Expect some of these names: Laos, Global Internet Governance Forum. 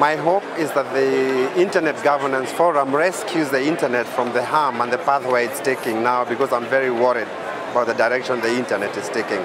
My hope is that the Internet Governance Forum rescues the Internet from the harm and the pathway it's taking now, because I'm very worried about the direction the Internet is taking.